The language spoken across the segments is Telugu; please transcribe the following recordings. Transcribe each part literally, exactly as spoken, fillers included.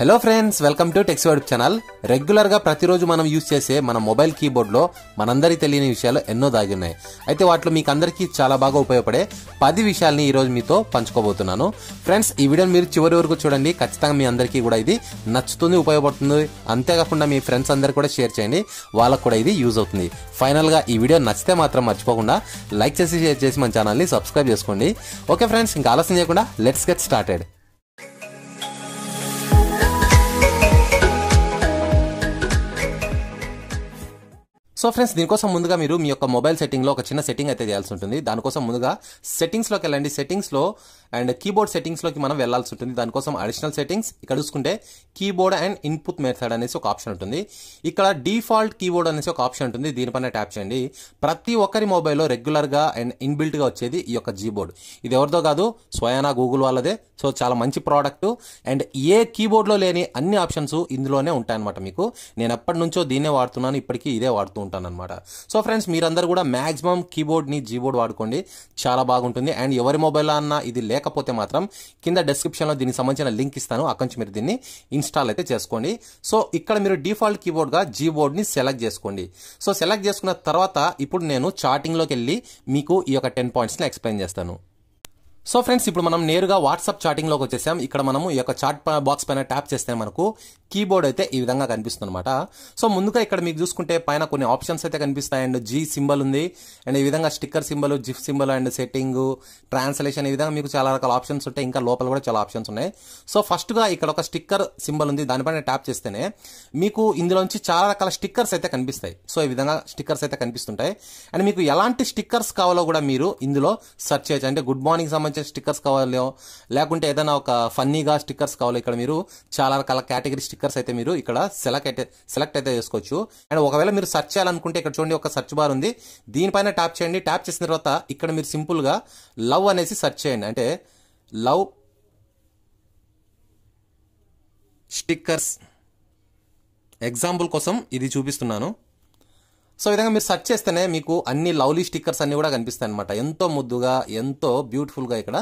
Hello friends, welcome to tech Siva channel. Regular గా ప్రతిరోజు మనం యూజ్ చేసే మన మొబైల్ కీబోర్డ్ లో మనందరికీ తెలియని విషయాలు ఎన్నో దాగి ఉన్నాయి. అయితే వాటిలో మీకు అందరికీ చాలా బాగా ఉపయోగపడే పది విషయాల్ని ఈ రోజు మీతో పంచుకోబోతున్నాను. ఫ్రెండ్స్, ఈ వీడియోని మీరు చివరి వరకు చూడండి. ఖచ్చితంగా మీ అందరికీ కూడా ఇది నచ్చుతుంది, ఉపయోగపడుతుంది. అంతేకాకుండా మీ ఫ్రెండ్స్ అందరు కూడా షేర్ చేయండి, వాళ్ళకు కూడా ఇది యూజ్ అవుతుంది. ఫైనల్ గా ఈ వీడియో నచ్చితే మాత్రం మర్చిపోకుండా లైక్ చేసి షేర్ చేసి మన ఛానల్ని సబ్స్క్రైబ్ చేసుకోండి. ఓకే ఫ్రెండ్స్, ఇంకా ఆలస్యం చేయకుండా let's get started. So friends, దీనికోసం ముందుగా మీరు మీ యొక్క మొబైల్ సెట్టింగ్లో ఒక చిన్న సెట్టింగ్ అయితే చేయాల్సి ఉంటుంది. దానికోసం ముందుగా సెట్టింగ్స్లోకి వెళ్ళండి. సెట్టింగ్స్లో అండ్ కీబోర్డ్ సెట్టింగ్స్లోకి మనం వెళ్లాల్సి ఉంటుంది. దానికోసం అడిషనల్ సెట్టింగ్స్ ఇక్కడ చూసుకుంటే కీబోర్డ్ అండ్ ఇన్పుట్ మెథడ్ అనేసి ఒక ఆప్షన్ ఉంటుంది. ఇక్కడ డిఫాల్ట్ కీబోర్డ్ అనేసి ఒక ఆప్షన్ ఉంటుంది. దీనిపైన ట్యాప్ చేయండి. ప్రతి ఒక్కరి మొబైల్లో రెగ్యులర్గా అండ్ ఇన్బిల్ట్గా వచ్చేది ఈ యొక్క జీబోర్డ్. ఇది ఎవరిదో కాదు, స్వయానా గూగుల్ వాళ్ళదే. సో చాలా మంచి ప్రోడక్ట్ అండ్ ఏ కీబోర్డ్లో లేని అన్ని ఆప్షన్స్ ఇందులోనే ఉంటాయన్నమాట. మీకు నేను ఎప్పటి నుంచో దీన్నే వాడుతున్నాను, ఇప్పటికీ ఇదే వాడుతూ ఉంటాను అనమాట. సో ఫ్రెండ్స్, మీరందరూ కూడా మ్యాక్సిమం కీబోర్డ్ని జీబోర్డ్ వాడుకోండి, చాలా బాగుంటుంది. అండ్ ఎవరి మొబైల్ అన్నా ఇది లేకపోతే మాత్రం కింద డిస్క్రిప్షన్లో దీనికి సంబంధించిన లింక్ ఇస్తాను, అక్కడి నుంచి మీరు దీన్ని ఇన్స్టాల్ అయితే చేసుకోండి. సో ఇక్కడ మీరు డిఫాల్ట్ కీబోర్డ్గా జీబోర్డ్ని సెలెక్ట్ చేసుకోండి. సో సెలెక్ట్ చేసుకున్న తర్వాత ఇప్పుడు నేను చాటింగ్లోకి వెళ్ళి మీకు ఈ యొక్క టెన్ పాయింట్స్ని ఎక్స్ప్లెయిన్ చేస్తాను. సో ఫ్రెండ్స్, ఇప్పుడు మనం నేరుగా వాట్సాప్ చాటింగ్లోకి వచ్చేసాం. ఇక్కడ మనము ఈ యొక్క చాట్ బాక్స్ పైన ట్యాప్ చేస్తే మనకు కీబోర్డ్ అయితే ఈ విధంగా కనిపిస్తుంది అనమాట. సో ముందుగా ఇక్కడ మీకు చూసుకుంటే పైన కొన్ని ఆప్షన్స్ అయితే కనిపిస్తాయి. అండ్ జీ సింబల్ ఉంది, అండ్ ఈ విధంగా sticker symbol, GIF symbol, and setting, translation, ఈ విధంగా మీకు చాలా రకాల ఆప్షన్స్ ఉంటాయి. ఇంకా లోపల కూడా చాలా ఆప్షన్స్ ఉన్నాయి. సో ఫస్ట్గా ఇక్కడ ఒక స్టిక్కర్ సింబల్ ఉంది, దానిపైన ట్యాప్ చేస్తేనే మీకు ఇందులోంచి చాలా రకాల స్టిక్కర్స్ అయితే కనిపిస్తాయి. సో ఈ విధంగా స్టిక్కర్స్ అయితే కనిపిస్తుంటాయి. అండ్ మీకు ఎలాంటి స్టిక్కర్స్ కావాలో కూడా మీరు ఇందులో సెర్చ్ చేయొచ్చు. అంటే గుడ్ మార్నింగ్ సంబంధించి స్టిక్కర్స్ కావాలో, లేకుంటే ఏదైనా ఒక ఫన్నీగా స్టిక్కర్స్ కావాలో, ఇక్కడ మీరు చాలా రకాల కేటగిరీ స్టిక్కర్స్ అయితే మీరు ఇక్కడ సెలెక్ట్ అయితే సెలెక్ట్ అయితే చేసుకోవచ్చు. అండ్ ఒకవేళ మీరు సెర్చ్ చేయాలనుకుంటే ఇక్కడ చూడండి ఒక సెర్చ్ బార్ ఉంది, దీనిపైన ట్యాప్ చేయండి. ట్యాప్ చేసిన తర్వాత ఇక్కడ మీరు సింపుల్గా లవ్ అనేసి సెర్చ్ చేయండి. అంటే లవ్ స్టిక్కర్స్ ఎగ్జాంపుల్ కోసం ఇది చూపిస్తున్నాను. సో ఈ విధంగా మీరు సెర్చ్ చేస్తేనే మీకు అన్ని లవ్లీ స్టిక్కర్స్ అన్ని కూడా కనిపిస్తాయి అనమాట. ఎంతో ముద్దుగా, ఎంతో బ్యూటిఫుల్గా ఇక్కడ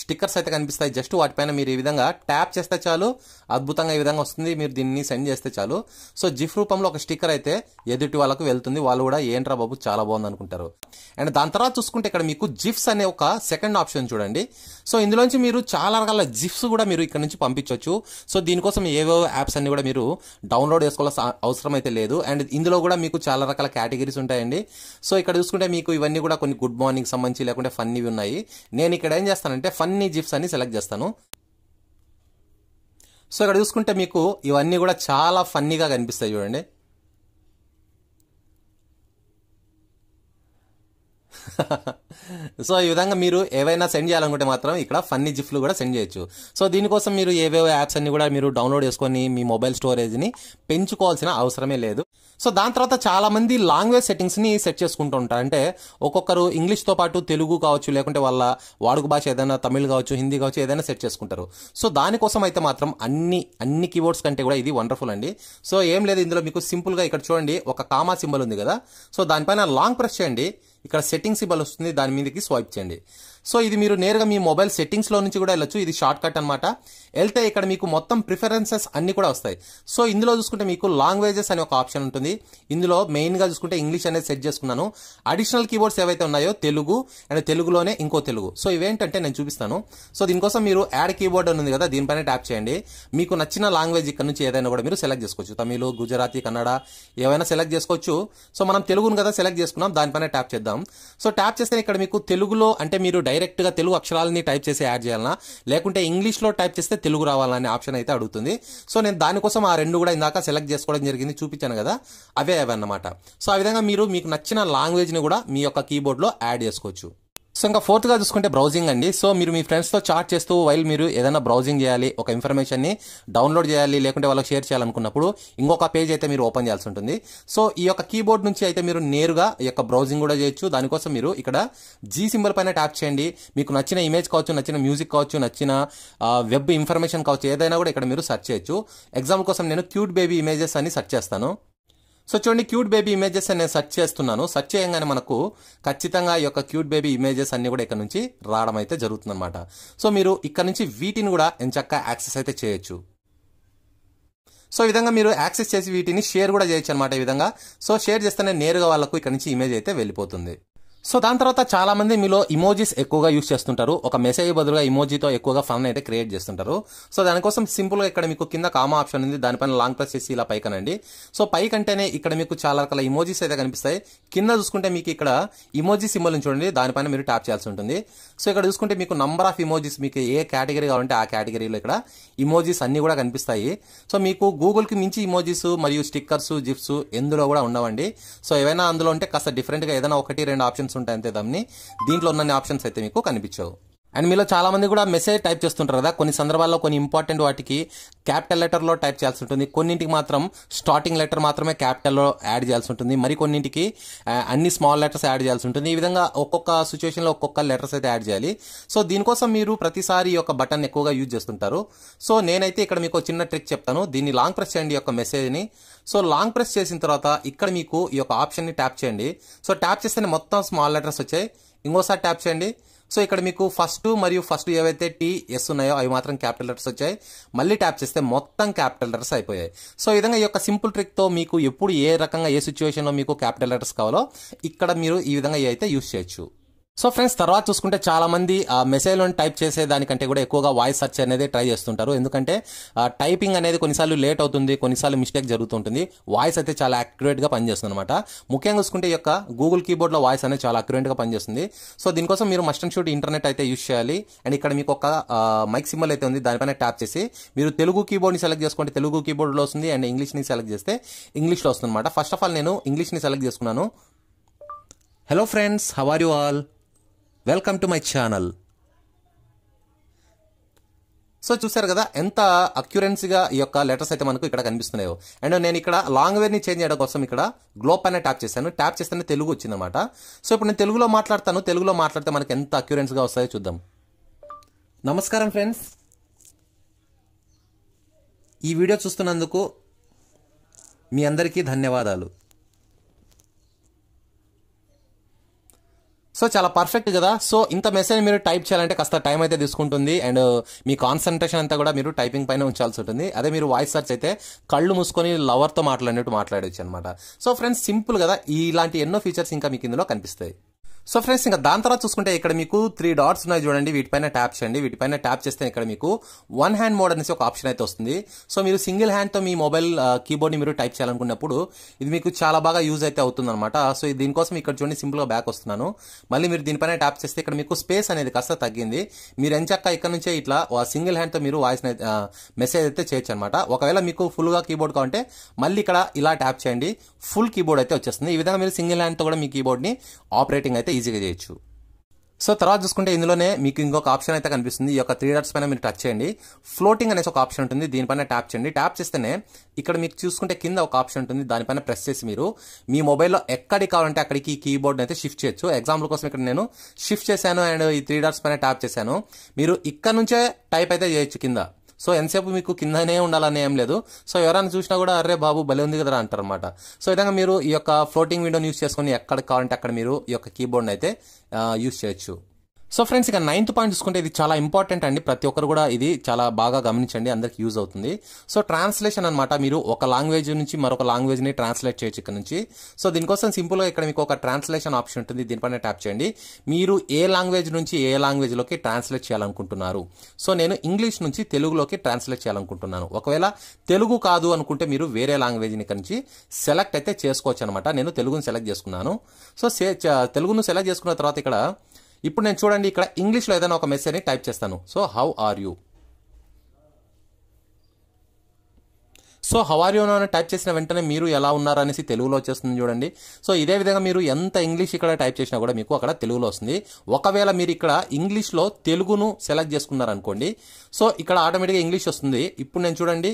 స్టిక్కర్స్ అయితే కనిపిస్తాయి. జస్ట్ వాటిపైన మీరు ఈ విధంగా ట్యాప్ చేస్తే చాలు, అద్భుతంగా ఈ విధంగా వస్తుంది. మీరు దీన్ని సెండ్ చేస్తే చాలు. సో జిఫ్ రూపంలో ఒక స్టిక్కర్ అయితే ఎదుటి వాళ్ళకు వెళ్తుంది. వాళ్ళు కూడా ఏంట్రా బాబు చాలా బాగుంది అనుకుంటారు. అండ్ దాని తర్వాత చూసుకుంటే ఇక్కడ మీకు జిఫ్స్ అనే ఒక సెకండ్ ఆప్షన్ చూడండి. సో ఇందులోంచి మీరు చాలా రకాల జిఫ్స్ కూడా మీరు ఇక్కడ నుంచి పంపించవచ్చు. సో దీనికోసం ఏవేవో యాప్స్ అన్ని కూడా మీరు డౌన్లోడ్ చేసుకోవాల్సిన అవసరం అయితే లేదు. అండ్ ఇందులో కూడా మీకు చాలా రకాల కేటగిరీస్ ఉంటాయండి. సో ఇక్కడ చూసుకుంటే మీకు ఇవన్నీ కూడా కొన్ని గుడ్ మార్నింగ్ సంబంధించి, లేకుంటే ఫన్నీ ఉన్నాయి. నేను ఇక్కడ ఏం చేస్తానంటే ఫన్నీ జిప్స్ అని సెలెక్ట్ చేస్తాను. సో ఇక్కడ చూసుకుంటే మీకు ఇవన్నీ కూడా చాలా ఫన్నీగా కనిపిస్తాయి. చూడండి, సో ఈ విధంగా మీరు ఏవైనా సెండ్ చేయాలనుకుంటే మాత్రం ఇక్కడ ఫన్నీ జిఫ్లు కూడా సెండ్ చేయొచ్చు. సో దీనికోసం మీరు ఏవేవో యాప్స్ అన్ని కూడా మీరు డౌన్లోడ్ చేసుకొని మీ మొబైల్ స్టోరేజ్ని పెంచుకోవాల్సిన అవసరమే లేదు. సో దాని తర్వాత చాలామంది లాంగ్వేజ్ సెట్టింగ్స్ని సెట్ చేసుకుంటూ ఉంటారు. అంటే ఒక్కొక్కరు ఇంగ్లీష్తో పాటు తెలుగు కావచ్చు, లేకుంటే వాళ్ళ వాడుక భాష ఏదైనా తమిళ్ కావచ్చు, హిందీ కావచ్చు, ఏదైనా సెట్ చేసుకుంటారు. సో దానికోసం అయితే మాత్రం అన్ని అన్ని కీబోర్డ్స్ కంటే కూడా ఇది వండర్ఫుల్ అండి. సో ఏం లేదు, ఇందులో మీకు సింపుల్గా ఇక్కడ చూడండి ఒక కామా సింబల్ ఉంది కదా, సో దానిపైన లాంగ్ ప్రెస్ చేయండి. ఇక్కడ సెట్టింగ్స్ సింబల్ వస్తుంది, దాని మీదకి స్వైప్ చేయండి. సో ఇది మీరు నేరుగా మీ మొబైల్ సెట్టింగ్స్లో నుంచి కూడా వెళ్ళొచ్చు. ఇది షార్ట్ కట్ అనమాట. వెళ్తే ఇక్కడ మీకు మొత్తం ప్రిఫరెన్సెస్ అన్ని కూడా వస్తాయి. సో ఇందులో చూసుకుంటే మీకు లాంగ్వేజెస్ అనే ఒక ఆప్షన్ ఉంటుంది. ఇందులో మెయిన్గా చూసుకుంటే ఇంగ్లీష్ అనేది సెట్ చేసుకున్నాను. అడిషనల్ కీబోర్డ్స్ ఏవైతే ఉన్నాయో తెలుగు, అండ్ తెలుగులోనే ఇంకో తెలుగు. సో ఇవేంటంటే నేను చూపిస్తాను. సో దీనికోసం మీరు యాడ్ కీబోర్డ్ అని ఉంది కదా, దీనిపైన ట్యాప్ చేయండి. మీకు నచ్చిన లాంగ్వేజ్ ఇక్కడ నుంచి ఏదైనా కూడా మీరు సెలెక్ట్ చేసుకోవచ్చు. తమిళ, గుజరాతీ, కన్నడ ఏవైనా సెలెక్ట్ చేసుకోవచ్చు. సో మనం తెలుగును కదా సెలెక్ట్ చేసుకున్నాం, దానిపైన ట్యాప్ చేద్దాం. సో ట్యాప్ చేస్తే ఇక్కడ మీకు తెలుగులో అంటే మీరు డైరెక్ట్గా తెలుగు అక్షరాలని టైప్ చేసి యాడ్ చేయాలన్నా, లేకుంటే ఇంగ్లీష్లో టైప్ చేస్తే తెలుగు రావాలనే ఆప్షన్ అయితే అడుగుతుంది. సో నేను దానికోసం ఆ రెండు కూడా ఇందాక సెలెక్ట్ చేసుకోవడం జరిగింది, చూపించాను కదా, అవే అవన్నమాట. సో ఆ విధంగా మీరు మీకు నచ్చిన లాంగ్వేజ్ని కూడా మీ యొక్క కీబోర్డ్లో యాడ్ చేసుకోవచ్చు. సో ఇంకా ఫోర్త్గా చూసుకుంటే బ్రౌజింగ్ అండి. సో మీరు మీ ఫ్రెండ్స్తో చాట్ చేస్తూ వైల్ మీరు ఏదైనా బ్రౌజింగ్ చేయాలి, ఒక ఇన్ఫర్మేషన్ని డౌన్లోడ్ చేయాలి, లేకుంటే వాళ్ళకి షేర్ చేయాలనుకున్నప్పుడు ఇంకొక పేజ్ అయితే మీరు ఓపెన్ చేయాల్సి ఉంటుంది. సో ఈ యొక్క కీబోర్డ్ నుంచి అయితే మీరు నేరుగా ఈ యొక్క బ్రౌజింగ్ కూడా చేయొచ్చు. దానికోసం మీరు ఇక్కడ జీ సింబల్ పైన ట్యాప్ చేయండి. మీకు నచ్చిన ఇమేజ్ కావచ్చు, నచ్చిన మ్యూజిక్ కావచ్చు, నచ్చిన వెబ్ ఇన్ఫర్మేషన్ కావచ్చు, ఏదైనా కూడా ఇక్కడ మీరు సెర్చ్ చేయొచ్చు. ఎగ్జాంపుల్ కోసం నేను క్యూట్ బేబీ ఇమేజెస్ అని సెర్చ్ చేస్తాను. సో చూడండి, క్యూట్ బేబీ ఇమేజెస్ అని నేను సెర్చ్ చేస్తున్నాను. సెర్చ్ చేయగానే మనకు ఖచ్చితంగా ఈ యొక్క క్యూట్ బేబీ ఇమేజెస్ అన్ని కూడా ఇక్కడ నుంచి రావడం అయితే జరుగుతుందన్నమాట. సో మీరు ఇక్కడ నుంచి వీటిని కూడా ఎంచక్క యాక్సెస్ అయితే చేయొచ్చు. సో ఈ విధంగా మీరు యాక్సెస్ చేసి వీటిని షేర్ కూడా చేయొచ్చు అన్నమాట ఈ విధంగా. సో షేర్ చేస్తేనే నేరుగా వాళ్ళకు ఇక్కడ నుంచి ఇమేజ్ అయితే వెళ్ళిపోతుంది. సో దాని తర్వాత చాలా మంది మీలో ఇమోజీస్ ఎక్కువగా యూజ్ చేస్తుంటారు. ఒక మెసేజ్ బదులుగా ఇమోజీతో ఎక్కువగా ఫన్ అయితే క్రియేట్ చేస్తుంటారు. సో దానికోసం సింపుల్గా ఇక్కడ మీకు కింద కామా ఆప్షన్ ఉంది, దానిపైన లాంగ్ ప్రెస్ చేసి ఇలా పైకనండి. సో పైకంటేనే ఇక్కడ మీకు చాలా రకాల ఇమోజీస్ అయితే కనిపిస్తాయి. కింద చూసుకుంటే మీకు ఇక్కడ ఇమోజీ సింబల్ ని చూడండి, దానిపైన మీరు ట్యాప్ చేయాల్సి ఉంటుంది. సో ఇక్కడ చూసుకుంటే మీకు నంబర్ ఆఫ్ ఇమోజీస్, మీకు ఏ కేటగిరీ కావాలంటే ఆ కేటగిరీలో ఇక్కడ ఇమోజీస్ అన్ని కూడా కనిపిస్తాయి. సో మీకు గూగుల్కి మించి ఇమోజీస్ మరియు స్టిక్కర్స్, జిప్స్ ఎందులో కూడా ఉండవండి. సో ఏవైనా అందులో ఉంటే కాస్త డిఫరెంట్గా ఏదైనా ఒకటి రెండు ఆప్షన్స్ ఉంటాయి అంతే, దాన్ని దీంట్లో ఉన్న ఆప్షన్స్ అయితే మీకు కనిపించవు. అండ్ మీలో చాలా మంది కూడా మెసేజ్ టైప్ చేస్తుంటారు కదా, కొన్ని సందర్భాల్లో కొన్ని ఇంపార్టెంట్ వాటికి క్యాపిటల్ లెటర్లో టైప్ చేయాల్సి ఉంటుంది, కొన్నింటికి మాత్రం స్టార్టింగ్ లెటర్ మాత్రమే క్యాపిటల్లో యాడ్ చేయాల్సి ఉంటుంది, మరి కొన్నింటికి అన్ని స్మాల్ లెటర్స్ యాడ్ చేయాల్సి ఉంటుంది. ఈ విధంగా ఒక్కొక్క సిచ్యువేషన్లో ఒక్కొక్క లెటర్స్ అయితే యాడ్ చేయాలి. సో దీనికోసం మీరు ప్రతిసారి ఈ యొక్క బటన్ ఎక్కువగా యూజ్ చేస్తుంటారు. సో నేనైతే ఇక్కడ మీకు చిన్న ట్రిక్ చెప్తాను, దీన్ని లాంగ్ ప్రెస్ చేయండి ఈ యొక్క మెసేజ్ని. సో లాంగ్ ప్రెస్ చేసిన తర్వాత ఇక్కడ మీకు ఈ యొక్క ఆప్షన్ని ట్యాప్ చేయండి. సో ట్యాప్ చేస్తేనే మొత్తం స్మాల్ లెటర్స్ వచ్చాయి. ఇంకోసారి ట్యాప్ చేయండి. సో ఇక్కడ మీకు ఫస్ట్ మరియు ఫస్ట్ ఏవైతే టీ ఎస్ ఉన్నాయో అవి మాత్రం క్యాపిటల్ లెటర్స్ వచ్చాయి. మళ్ళీ ట్యాప్ చేస్తే మొత్తం క్యాపిటల్ లెటర్స్ అయిపోయాయి. సో ఈ విధంగా ఈ యొక్క సింపుల్ ట్రిక్తో మీకు ఎప్పుడు ఏ రకంగా ఏ సిచ్యువేషన్లో మీకు క్యాపిటల్ లెటర్స్ కావాలో ఇక్కడ మీరు ఈ విధంగా అయితే యూజ్ చేయొచ్చు. సో ఫ్రెండ్స్, తర్వాత చూసుకుంటే చాలా మంది మెసేజ్లో టైప్ చేసే దానికంటే కూడా ఎక్కువగా వాయిస్ సెర్చ్ అనేది ట్రై చేస్తుంటారు. ఎందుకంటే టైపింగ్ అనేది కొన్నిసార్లు లేట్ అవుతుంది, కొన్నిసార్లు మిస్టేక్ జరుగుతుంటుంది. వాయిస్ అయితే చాలా యాక్యురేట్గా పనిచేస్తుంది అనమాట. ముఖ్యంగా చూసుకుంటే ఈ యొక్క గూగుల్ కీబోర్డ్లో వాయిస్ అనేది చాలా అక్యురేట్గా పనిచేస్తుంది. సో దీనికోసం మీరు మస్ట్ అండ్ షూట్ ఇంటర్నెట్ అయితే యూజ్ చేయాలి. అండ్ ఇక్కడ మీకు ఒక మైక్ సింబల్ అయితే ఉంది, దానిపైన ట్యాప్ చేసి మీరు తెలుగు కీబోర్డ్ని సెలెక్ట్ చేసుకుంటే తెలుగు కీబోర్డ్లో వస్తుంది, అండ్ ఇంగ్లీష్ని సెలెక్ట్ చేస్తే ఇంగ్లీష్లో వస్తుంది అనమాట. ఫస్ట్ ఆఫ్ ఆల్ నేను ఇంగ్లీష్ని సెలెక్ట్ చేసుకున్నాను. Hello friends, how are you all, welcome to my channel. So చూసారు కదా ఎంత అక్యురెన్సీగా ఈ యొక్క లెటర్స్ అయితే మనకు ఇక్కడ కనిపిస్తున్నాయో. అండ్ నేను ఇక్కడ లాంగ్వేజ్ని చేంజ్ చేయడం కోసం ఇక్కడ గ్లోబ్ పైన ట్యాప్ చేశాను. ట్యాప్ చేస్తేనే తెలుగు వచ్చిందన్నమాట. సో ఇప్పుడు నేను తెలుగులో మాట్లాడతాను. తెలుగులో మాట్లాడితే మనకు ఎంత అక్యురెన్స్గా వస్తాయో చూద్దాం. నమస్కారం ఫ్రెండ్స్, ఈ వీడియో చూస్తున్నందుకు మీ అందరికీ ధన్యవాదాలు. సో చాలా పర్ఫెక్ట్ కదా. సో ఇంత మెసేజ్ మీరు టైప్ చేయాలంటే కాస్త టైం అయితే తీసుకుంటుంది, అండ్ మీ కాన్సన్ట్రేషన్ అంతా కూడా మీరు టైపింగ్ పైన ఉంచాల్సి ఉంటుంది. అదే మీరు వాయిస్ సెర్చ్ అయితే కళ్ళు మూసుకొని లవర్తో మాట్లాడినట్టు మాట్లాడవచ్చు అనమాట. సో ఫ్రెండ్స్, సింపుల్ కదా. ఇలాంటి ఎన్నో ఫీచర్స్ ఇంకా మీకు ఇందులో కనిపిస్తాయి. సో ఫ్రెండ్స్, ఇంకా దాని తర్వాత చూసుకుంటే ఇక్కడ మీకు త్రీ డాట్స్ ఉన్నాయి చూడండి, వీటిపైన ట్యాప్ చేయండి. వీటిపైన ట్యాప్ చేస్తే ఇక్కడ మీకు వన్ హ్యాండ్ మోడ్ అనేసి ఒక ఆప్షన్ అయితే వస్తుంది. సో మీరు సింగిల్ హ్యాండ్తో మీ మొబైల్ కీబోర్డ్ని మీరు టైప్ చేయాలనుకున్నప్పుడు ఇది మీకు చాలా బాగా యూజ్ అయితే అవుతుంది అనమాట. సో దీనికోసం ఇక్కడ చూడండి సింపుల్గా బ్యాక్ వస్తున్నాను. మళ్ళీ మీరు దీనిపైన ట్యాప్ చేస్తే ఇక్కడ మీకు స్పేస్ అనేది కాస్త తగ్గింది. మీరు ఎంచక్క ఇక్కడ నుంచే ఇట్లా సింగిల్ హ్యాండ్తో మీరు వాయిస్ మెసేజ్ అయితే చేయొచ్చు అనమాట. ఒకవేళ మీకు ఫుల్గా కీబోర్డ్ కావాలంటే మళ్ళీ ఇక్కడ ఇలా ట్యాప్ చేయండి, ఫుల్ కీబోర్డ్ అయితే వచ్చేస్తుంది. ఈ విధంగా మీరు సింగిల్ హ్యాండ్తో కూడా మీ కీబోర్డ్ని ఆపరేటింగ్ అయితే ఈజీగా చేయొచ్చు. సో తర్వాత చూసుకుంటే ఇందులోనే మీకు ఇంకొక ఆప్షన్ అయితే కనిపిస్తుంది. ఈ యొక్క త్రీ డాట్స్ పైన మీరు టచ్ చేయండి, ఫ్లోటింగ్ అనేసి ఒక ఆప్షన్ ఉంటుంది, దీనిపైన ట్యాప్ చేయండి. ట్యాప్ చేస్తేనే ఇక్కడ మీకు చూసుకుంటే కింద ఒక ఆప్షన్ ఉంటుంది, దానిపైన ప్రెస్ చేసి మీరు మీ మొబైల్లో ఎక్కడికి కావాలంటే అక్కడికి కీబోర్డ్ అయితే షిఫ్ట్ చేయొచ్చు. ఎగ్జాంపుల్ కోసం ఇక్కడ నేను షిఫ్ట్ చేశాను అండ్ ఈ త్రీ డాట్స్ పైన ట్యాప్ చేశాను. మీరు ఇక్కడ నుంచే టైప్ అయితే చేయొచ్చు కింద. సో ఎంతసేపు మీకు కిందనే ఉండాలని ఏం లేదు. సో ఎవరైనా చూసినా కూడా అరే బాబు భలే ఉంది కదా అంటారు అనమాట. సో ఈ విధంగా మీరు ఈ యొక్క ఫ్లోటింగ్ విండోని యూస్ చేసుకుని ఎక్కడ కావాలంటే అక్కడ మీరు ఈ యొక్క కీబోర్డ్ని అయితే యూస్ చేయొచ్చు. సో ఫ్రెండ్స్, ఇక నైన్త్ పాయింట్ చూసుకుంటే ఇది చాలా ఇంపార్టెంట్ అండి. ప్రతి ఒక్కరు కూడా ఇది చాలా బాగా గమనించండి, అందరికి యూజ్ అవుతుంది. సో ట్రాన్స్లేషన్ అనమాట. మీరు ఒక లాంగ్వేజ్ నుంచి మరొక లాంగ్వేజ్ని ట్రాన్స్లేట్ చేయొచ్చు ఇక్కడ నుంచి. సో దీనికోసం సింపుల్గా ఇక్కడ మీకు ఒక ట్రాన్స్లేషన్ ఆప్షన్ ఉంటుంది, దీనిపైన ట్యాప్ చేయండి. మీరు ఏ లాంగ్వేజ్ నుంచి ఏ లాంగ్వేజ్లోకి ట్రాన్స్లేట్ చేయాలనుకుంటున్నారు. సో నేను ఇంగ్లీష్ నుంచి తెలుగులోకి ట్రాన్స్లేట్ చేయాలనుకుంటున్నాను. ఒకవేళ తెలుగు కాదు అనుకుంటే మీరు వేరే లాంగ్వేజ్ని ఇక్కడ నుంచి సెలెక్ట్ అయితే చేసుకోవచ్చు అనమాట. నేను తెలుగును సెలెక్ట్ చేసుకున్నాను. సో తెలుగును సెలెక్ట్ చేసుకున్న తర్వాత ఇక్కడ ఇప్పుడు నేను చూడండి ఇక్కడ ఇంగ్లీష్లో ఏదైనా ఒక మెసేజ్ని టైప్ చేస్తాను. So how are you. So how are you అని టైప్ చేసిన వెంటనే మీరు ఎలా ఉన్నారు అనేసి తెలుగులో వచ్చేస్తుంది చూడండి. సో ఇదే విధంగా మీరు ఎంత ఇంగ్లీష్ ఇక్కడ టైప్ చేసినా కూడా మీకు అక్కడ తెలుగులో వస్తుంది. ఒకవేళ మీరు ఇక్కడ ఇంగ్లీష్లో తెలుగును సెలెక్ట్ చేసుకున్నారనుకోండి, సో ఇక్కడ ఆటోమేటిక్గా ఇంగ్లీష్ వస్తుంది. ఇప్పుడు నేను చూడండి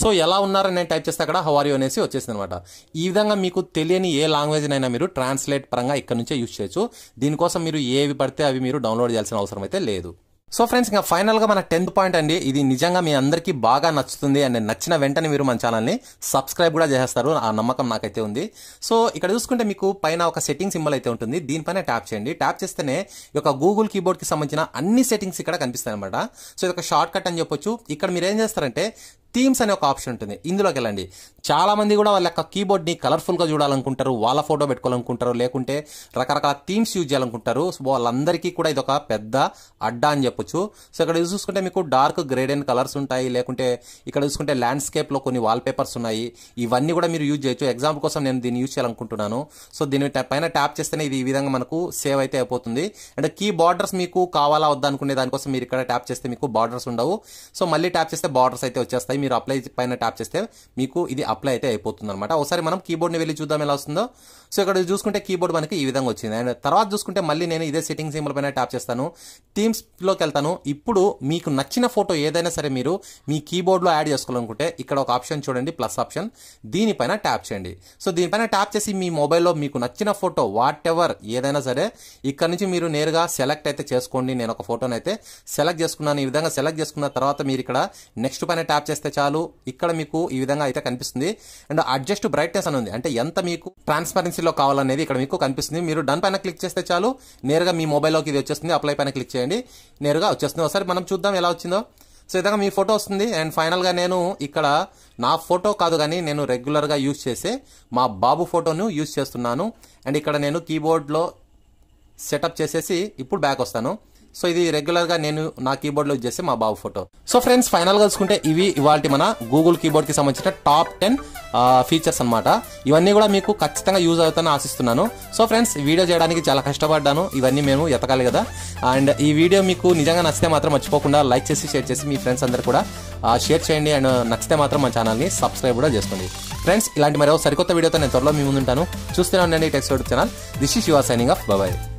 సో ఎలా ఉన్నారని నేను టైప్ చేస్తే అక్కడ హౌ ఆర్ యు అనేసి వచ్చేసింది అనమాట. ఈ విధంగా మీకు తెలియని ఏ లాంగ్వేజ్నైనా మీరు ట్రాన్స్లేట్ పరంగా ఇక్కడ నుంచే యూజ్ చేయొచ్చు. దీనికోసం మీరు ఏవి పడితే అవి మీరు డౌన్లోడ్ చేయాల్సిన అవసరం అయితే లేదు. సో ఫ్రెండ్స్, ఇంకా ఫైనల్ గా మన టెన్త్ పాయింట్ అండి. ఇది నిజంగా మీ అందరికీ బాగా నచ్చుతుంది అండ్ నచ్చిన వెంటనే మీరు మన ఛానల్ని సబ్స్క్రైబ్ కూడా చేసేస్తారు, ఆ నమ్మకం నాకైతే ఉంది. సో ఇక్కడ చూసుకుంటే మీకు పైన ఒక సెట్టింగ్ సింబల్ అయితే ఉంటుంది, దీనిపైన ట్యాప్ చేయండి. ట్యాప్ చేస్తేనే ఈ యొక్క గూగుల్ కీబోర్డ్ కి సంబంధించిన అన్ని సెట్టింగ్స్ ఇక్కడ కనిపిస్తాయి అనమాట. సో ఇది ఒక షార్ట్ కట్ అని చెప్పొచ్చు. ఇక్కడ మీరు ఏం చేస్తారంటే థీమ్స్ అనే ఒక ఆప్షన్ ఉంటుంది, ఇందులోకి వెళ్ళండి. చాలా మంది కూడా వాళ్ళ యొక్క కీబోర్డ్ని కలర్ఫుల్గా చూడాలనుకుంటారు, వాళ్ళ ఫోటో పెట్టుకోవాలనుకుంటారు, లేకుంటే రకరకాల థీమ్స్ యూజ్ చేయాలనుకుంటారు. సో వాళ్ళందరికీ కూడా ఇది ఒక పెద్ద అడ్డా అని చెప్పొచ్చు. సో ఇక్కడ చూసుకుంటే మీకు డార్క్ గ్రేడియంట్ కలర్స్ ఉంటాయి, లేకుంటే ఇక్కడ చూసుకుంటే ల్యాండ్స్కేప్లో కొన్ని వాల్ పేపర్స్ ఉన్నాయి, ఇవన్నీ కూడా మీరు యూజ్ చేయొచ్చు. ఎగ్జాంపుల్ కోసం నేను దీన్ని యూజ్ చేయాలనుకుంటున్నాను. సో దీని పైన ట్యాప్ చేస్తేనే ఇది ఈ విధంగా మనకు సేవ్ అయితే అయిపోతుంది. అండ్ కీ బార్డర్స్ మీకు కావాలా వద్దా అనుకునే దానికోసం మీరు ఇక్కడ ట్యాప్ చేస్తే మీకు బార్డర్స్ ఉండవు. సో మళ్ళీ ట్యాప్ చేస్తే బార్డర్స్ అయితే వచ్చేస్తాయి. మీరు అప్లై పైన ట్యాప్ చేస్తే మీకు ఇది అప్లై అయితే అయిపోతుంది అనమాట. ఒకసారి మనం కీబోర్డ్ని వెళ్ళి చూద్దాం ఎలా వస్తుందో. సో ఇక్కడ చూసుకుంటే కీబోర్డ్ మనకి ఈ విధంగా వచ్చింది. అండ్ తర్వాత చూసుకుంటే మళ్ళీ నేను ఇదే సెట్టింగ్ సింబల్ పైన ట్యాప్ చేస్తాను, థీమ్స్లోకి వెళ్తాను. ఇప్పుడు మీకు నచ్చిన ఫోటో ఏదైనా సరే మీరు మీ కీబోర్డ్లో యాడ్ చేసుకోవాలనుకుంటే ఇక్కడ ఒక ఆప్షన్ చూడండి, ప్లస్ ఆప్షన్, దీనిపైన ట్యాప్ చేయండి. సో దీనిపైన ట్యాప్ చేసి మీ మొబైల్లో మీకు నచ్చిన ఫోటో వాట్ ఎవర్ ఏదైనా సరే ఇక్కడ నుంచి మీరు నేరుగా సెలెక్ట్ అయితే చేసుకోండి. నేను ఒక ఫోటోని అయితే సెలెక్ట్ చేసుకున్నాను. ఈ విధంగా సెలెక్ట్ చేసుకున్న తర్వాత మీరు ఇక్కడ నెక్స్ట్ పైన ట్యాప్ చేస్తే చాలు, ఇక్కడ మీకు ఈ విధంగా అయితే కనిపిస్తుంది. అండ్ అడ్జస్ట్ బ్రైట్నెస్ అని ఉంది, అంటే ఎంత మీకు ట్రాన్స్పరెన్సీలో కావాలనేది ఇక్కడ మీకు కనిపిస్తుంది. మీరు డన్ పైన క్లిక్ చేస్తే చాలు, నేరుగా మీ మొబైల్లోకి ఇది వచ్చేస్తుంది. అప్లై పైన క్లిక్ చేయండి, నేరుగా వచ్చేస్తుంది. ఒకసారి మనం చూద్దాం ఎలా వచ్చిందో. సో విధంగా మీ ఫోటో వస్తుంది. అండ్ ఫైనల్గా నేను ఇక్కడ నా ఫోటో కాదు కానీ నేను రెగ్యులర్గా యూజ్ చేసే మా బాబు ఫోటోను యూజ్ చేస్తున్నాను. అండ్ ఇక్కడ నేను కీబోర్డ్లో సెటప్ చేసేసి ఇప్పుడు బ్యాక్ వస్తాను. సో ఇది రెగ్యులర్గా నేను నా కీబోర్డ్లో యూజ్ చేసే మా బాబు ఫోటో. సో ఫ్రెండ్స్, ఫైనల్గా చూసుకుంటే ఇవి ఇవాల్టి మన గూగుల్ కీబోర్డ్కి సంబంధించిన టాప్ టెన్ ఫీచర్స్ అనమాట. ఇవన్నీ కూడా మీకు ఖచ్చితంగా యూజ్ అవుతానని ఆశిస్తున్నాను. సో ఫ్రెండ్స్, వీడియో చేయడానికి చాలా కష్టపడ్డాను, ఇవన్నీ మేము ఎతకాలి కదా. అండ్ ఈ వీడియో మీకు నిజంగా నచ్చితే మాత్రం మర్చిపోకుండా లైక్ చేసి షేర్ చేసి మీ ఫ్రెండ్స్ అందరు కూడా షేర్ చేయండి. అండ్ నచ్చితే మాత్రం మా ఛానల్ని సబ్స్క్రైబ్ కూడా చేసుకోండి. ఫ్రెండ్స్, ఇలాంటి మరో సరికొత్త వీడియోతో నేను త్వరలో మీ ముందుంటాను. చూస్తూనే ఉండండి tech Siva channel. This is your signing off. Bye.